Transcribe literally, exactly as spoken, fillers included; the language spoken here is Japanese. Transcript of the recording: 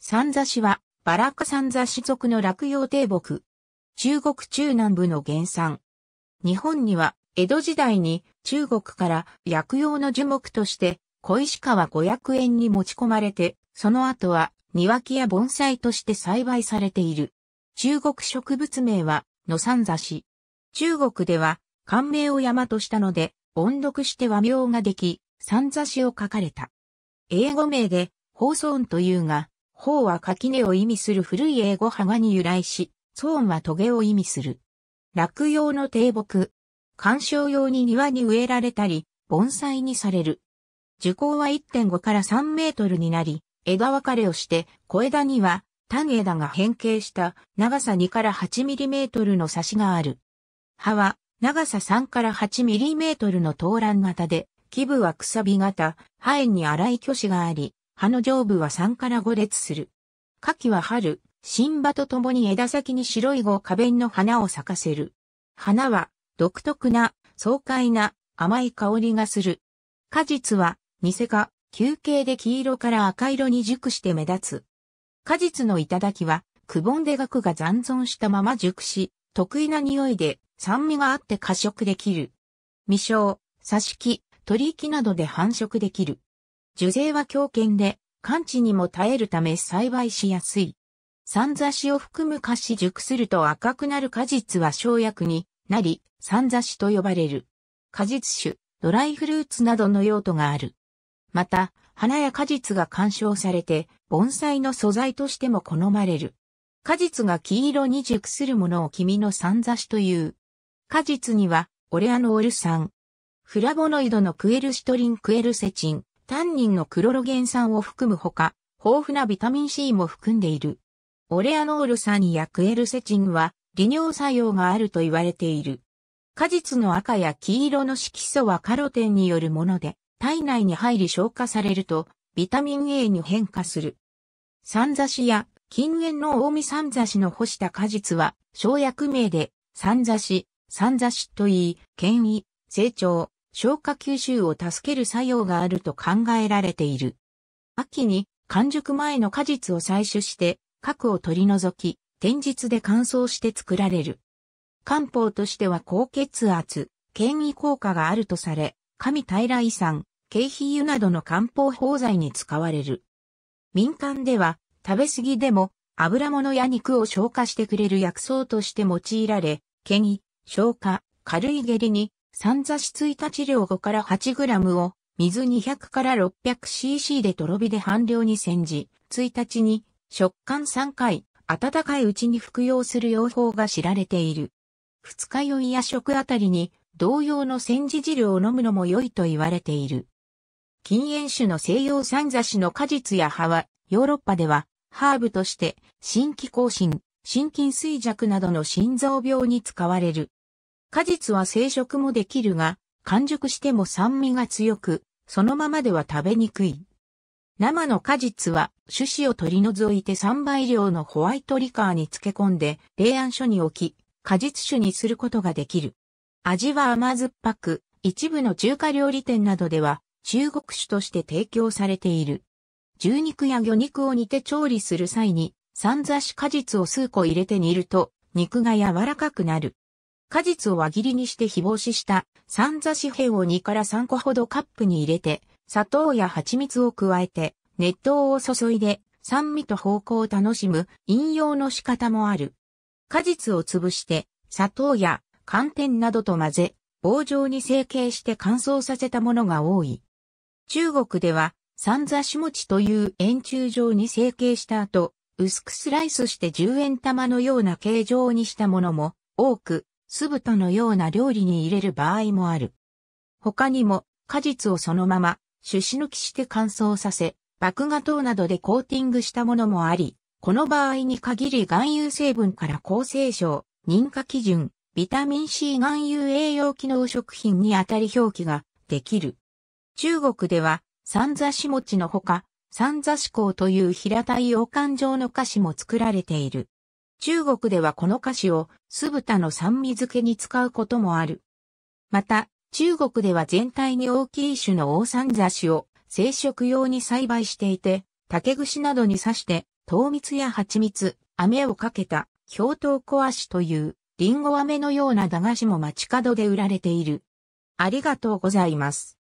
三座子は、バラ科三座子属の落葉低木。中国中南部の原産。日本には、江戸時代に中国から薬用の樹木として、小石川五百園に持ち込まれて、その後は庭木や盆栽として栽培されている。中国植物名は、野三座子。中国では、漢名を山としたので、音読して和名ができ、三座子を書かれた。英語名で、ホーソーンというが、ホーは垣根を意味する古い英語ハガに由来し、ソーンはトゲを意味する。落葉の低木。観賞用に庭に植えられたり、盆栽にされる。樹高は いってんご からさんメートルになり、枝分かれをして、小枝には単枝が変形した長さにからはちミリメートルの差しがある。葉は長ささんからはちミリメートルの頭蘭型で、基部はくさび型、葉縁に粗い鋸歯があり、葉の上部はさんからごれつする。夏季は春、新葉とともに枝先に白い五花弁の花を咲かせる。花は独特な爽快な甘い香りがする。果実はニセ科、球形で黄色から赤色に熟して目立つ。果実の頂はくぼんで萼が残存したまま熟し、得意な匂いで酸味があって可食できる。実生、挿し木、取り木などで繁殖できる。樹勢は強健で、寒地にも耐えるため栽培しやすい。三座子を含む果子熟すると赤くなる果実は生薬になり、三座子と呼ばれる。果実酒、ドライフルーツなどの用途がある。また、花や果実が観賞されて、盆栽の素材としても好まれる。果実が黄色に熟するものを君の三座子という。果実には、オレアノール酸、フラボノイドのクエルシトリン、クエルセチン、タンニンのクロロゲン酸を含むほか、豊富なビタミン シー も含んでいる。オレアノール酸やクエルセチンは利尿作用があると言われている。果実の赤や黄色の色素はカロテンによるもので、体内に入り消化されると、ビタミン エー に変化する。三座子や近縁の近江三座子の干した果実は、生薬名で、三座子、三座子と言い、健胃、成長、消化吸収を助ける作用があると考えられている。秋に完熟前の果実を採取して、核を取り除き、天日で乾燥して作られる。漢方としては高血圧、健胃効果があるとされ、上平胃酸、桂皮油などの漢方包材に使われる。民間では、食べ過ぎでも油物や肉を消化してくれる薬草として用いられ、健胃、消化、軽い下痢に、三座子いちにち量ごから はちグラム を水にひゃくから ろっぴゃくシーシー でとろ火で半量に煎じ、いちにちに食間さんかい、温かいうちに服用する用法が知られている。ふつか酔いや食あたりに同様の煎じ汁を飲むのも良いと言われている。近縁種の西洋三座子の果実や葉はヨーロッパではハーブとして心気亢進、心筋衰弱などの心臓病に使われる。果実は生食もできるが、完熟しても酸味が強く、そのままでは食べにくい。生の果実は、種子を取り除いてさんばい量のホワイトリカーに漬け込んで、冷暗所に置き、果実酒にすることができる。味は甘酸っぱく、一部の中華料理店などでは、中国酒として提供されている。牛肉や魚肉を煮て調理する際に、三座子果実を数個入れて煮ると、肉が柔らかくなる。果実を輪切りにして日干しした三座子片をにからさんこほどカップに入れて、砂糖や蜂蜜を加えて、熱湯を注いで酸味と芳香を楽しむ飲用の仕方もある。果実を潰して、砂糖や寒天などと混ぜ、棒状に成形して乾燥させたものが多い。中国では三座子餅という円柱状に成形した後、薄くスライスしてじゅうえんたまのような形状にしたものも多く、酢豚のような料理に入れる場合もある。他にも、果実をそのまま、種子抜きして乾燥させ、麦芽等などでコーティングしたものもあり、この場合に限り含有成分から厚生省、認可基準、ビタミン シー 含有栄養機能食品にあたり表記ができる。中国では、三座子餅のほか、三座子糕という平たい王冠状の菓子も作られている。中国ではこの菓子を酢豚の酸味漬けに使うこともある。また、中国では全体に大きい種の大三座子を生食用に栽培していて、竹串などに刺して糖蜜や蜂蜜、飴をかけた、氷糖小足という、リンゴ飴のような駄菓子も街角で売られている。ありがとうございます。